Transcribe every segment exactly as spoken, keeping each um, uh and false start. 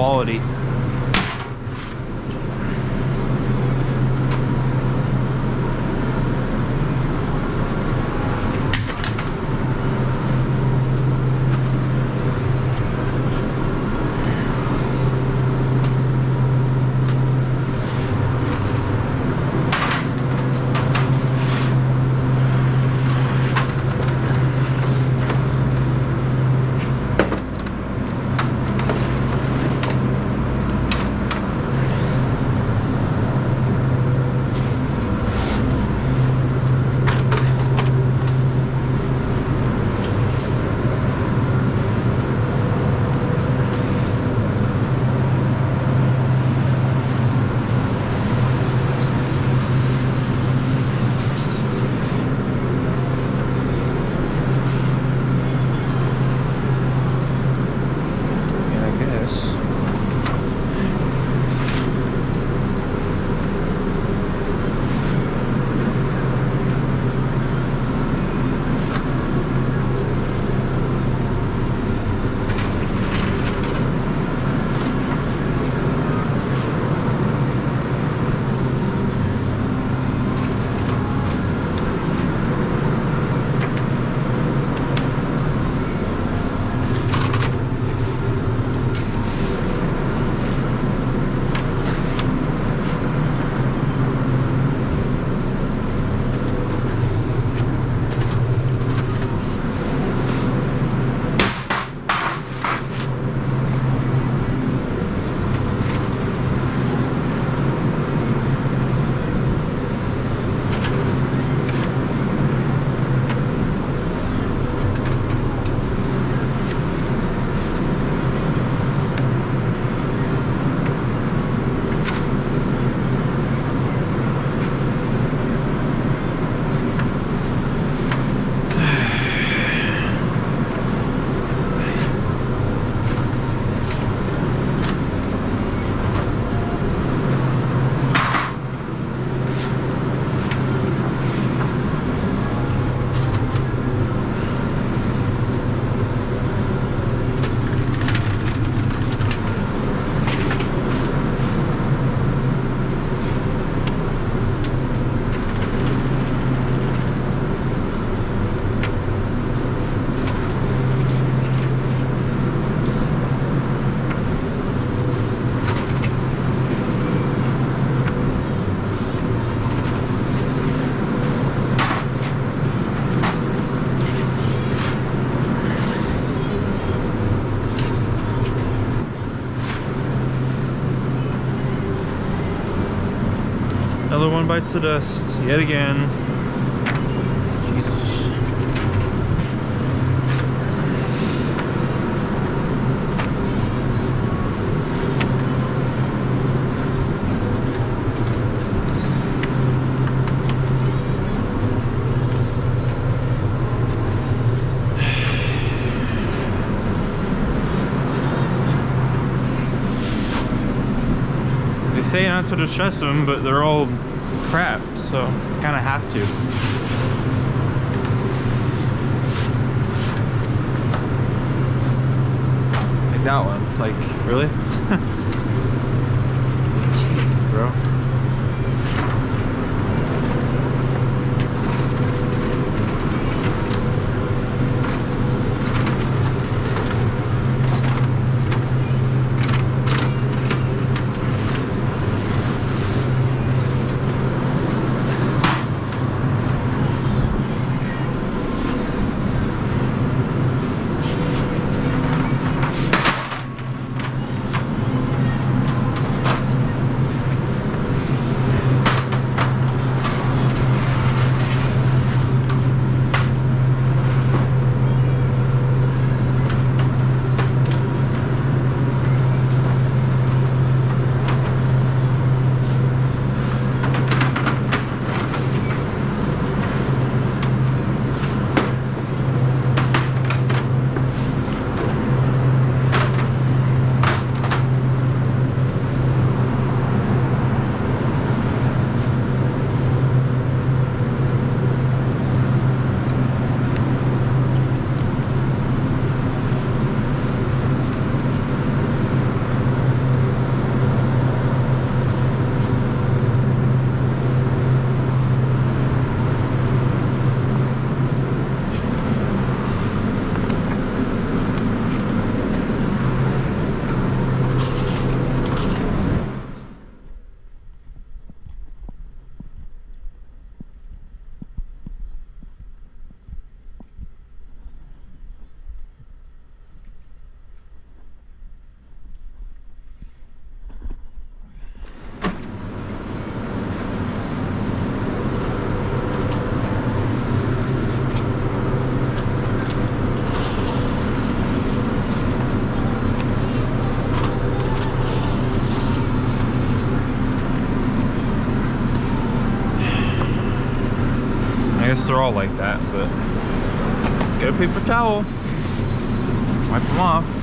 quality. Another one bites the dust, yet again. Jesus. They say not to distress them, but they're all crap, so kind of have to. Like that one, like really? Jesus, bro. guess they're all like that, but let's get a paper towel. Wipe them off.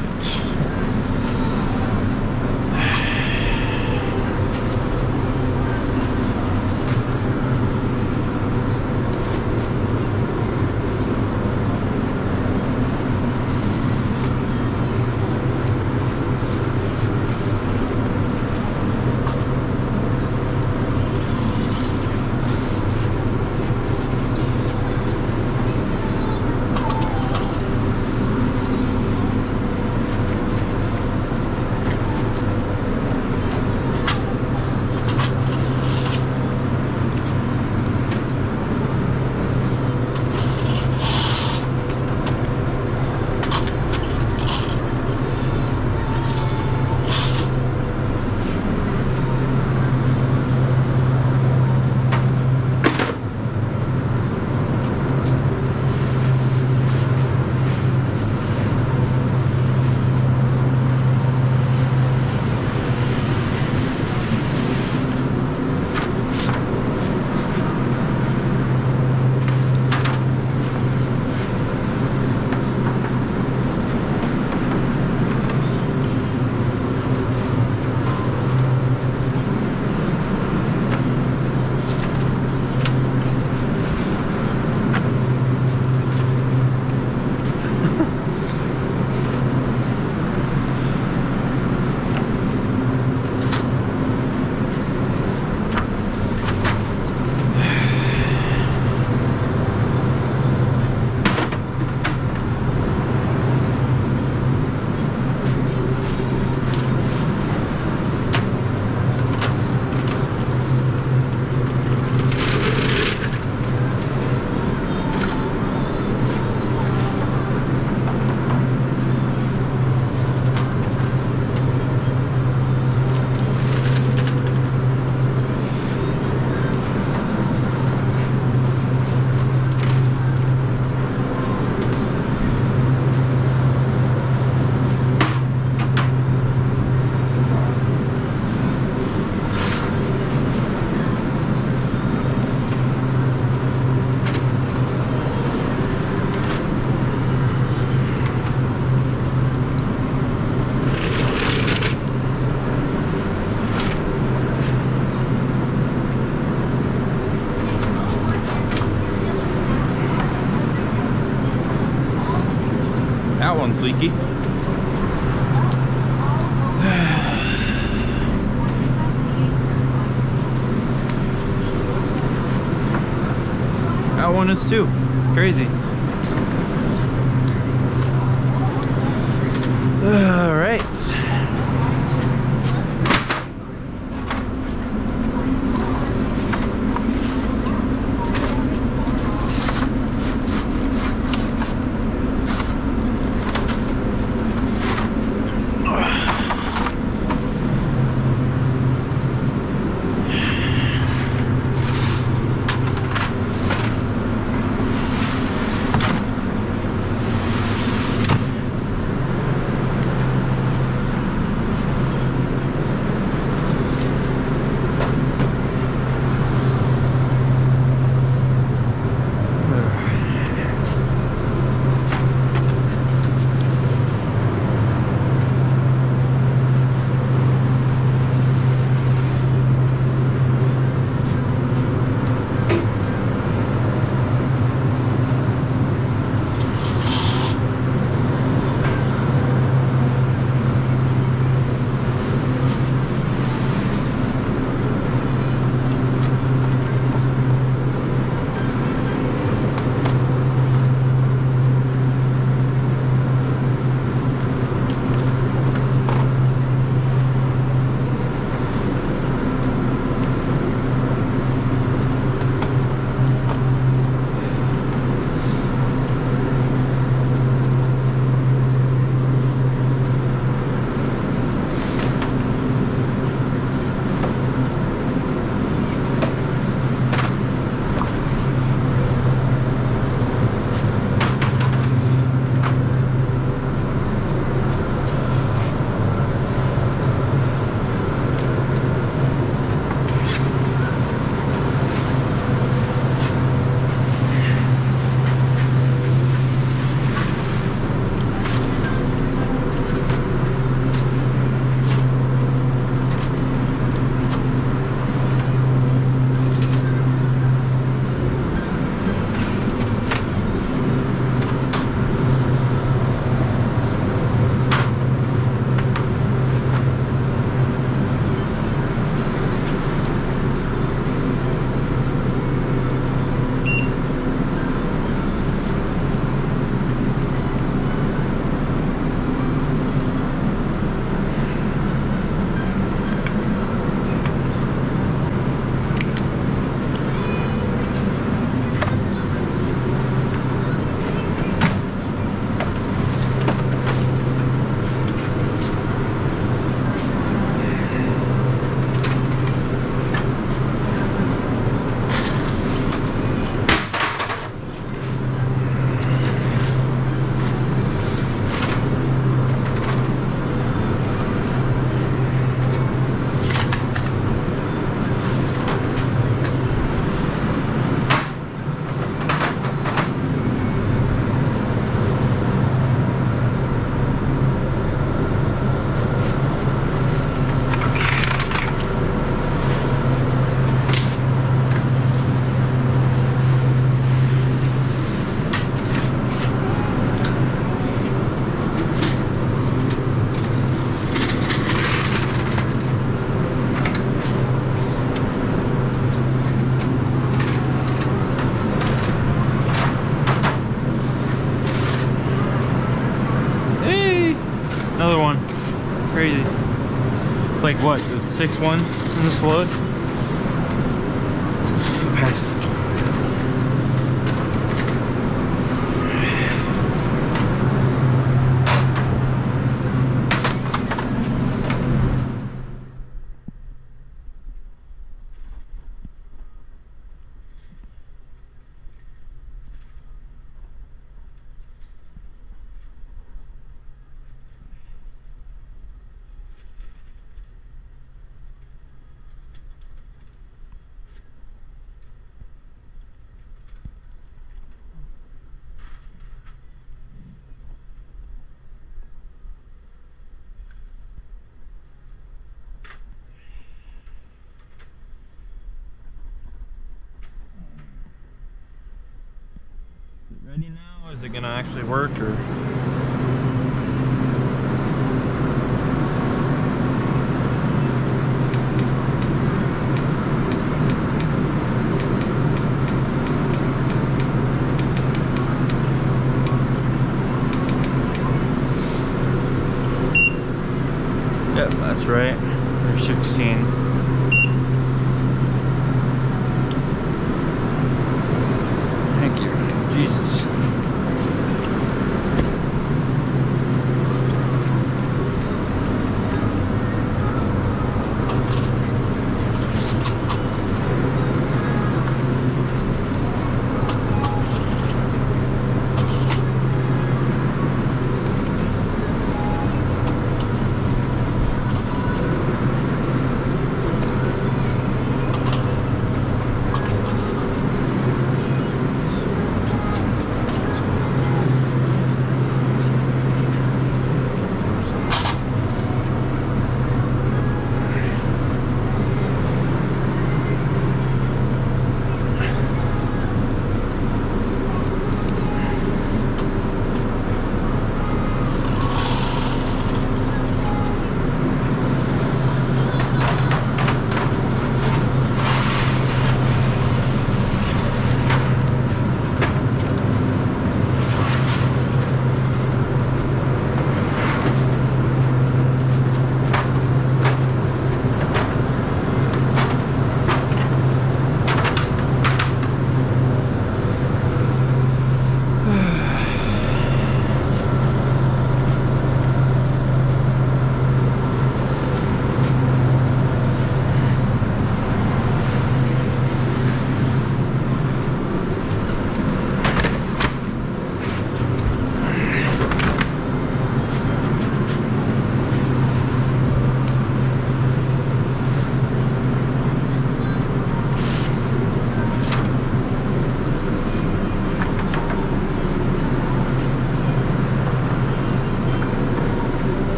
That one's leaky. That one is too. Crazy. All right. Another one. Crazy. It's like what, the sixth one in this load? Pass. Ready now? Is it gonna actually work or? Yep, that's right. There's sixteen.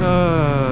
uh.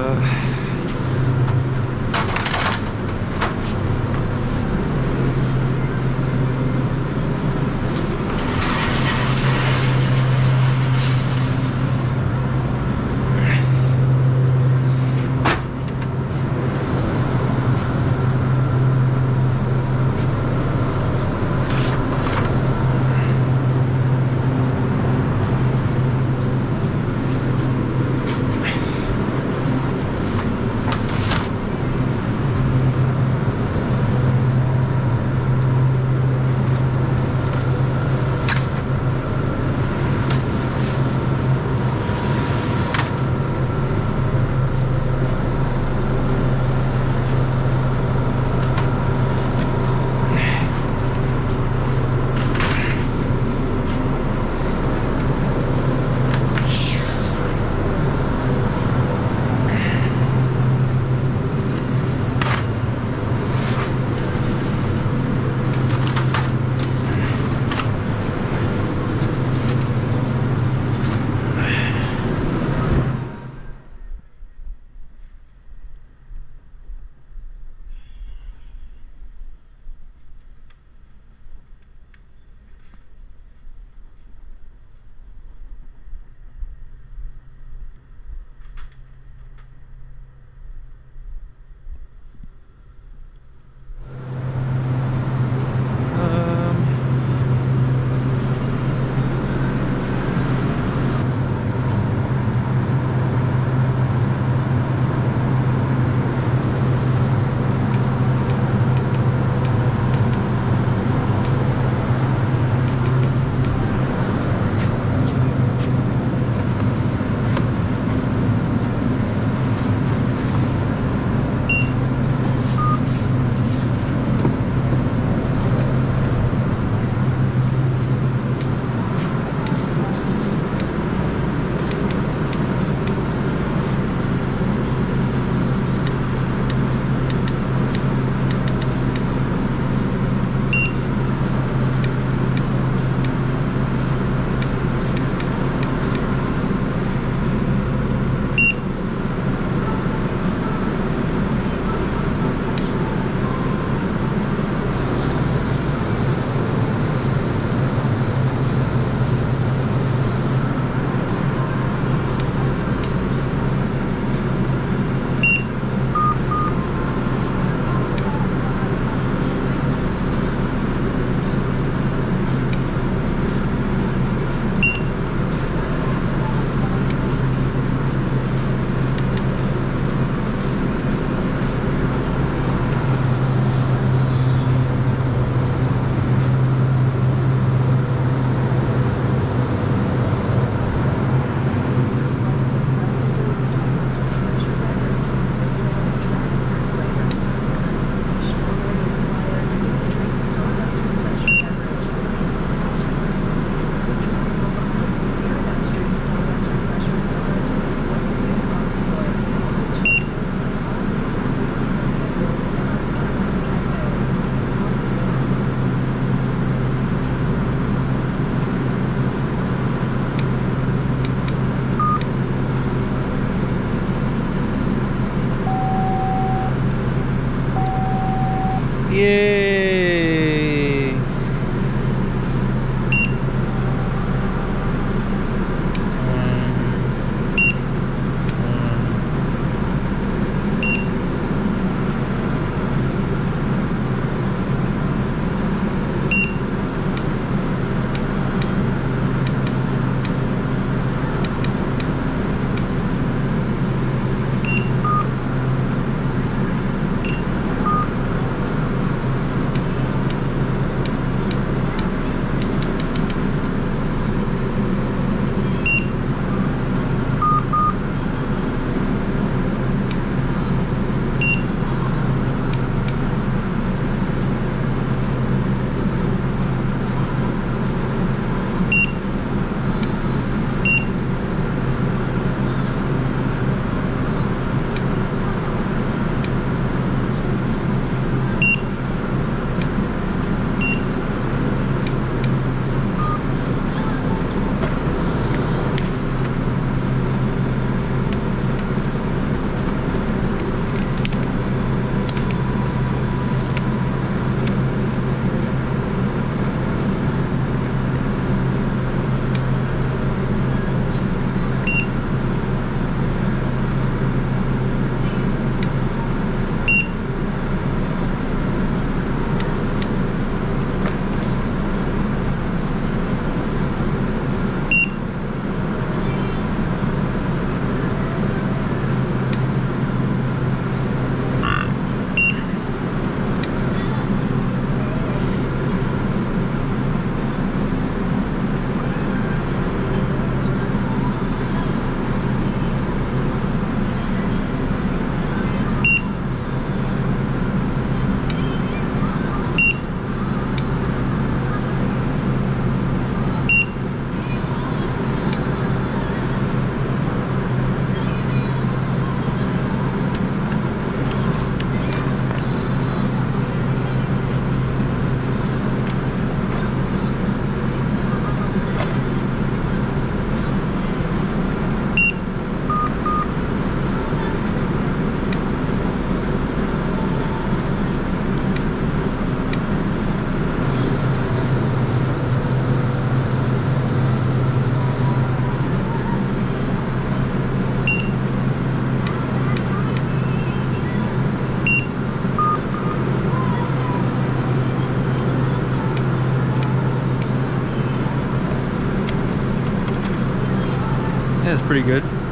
Yeah, it's pretty good.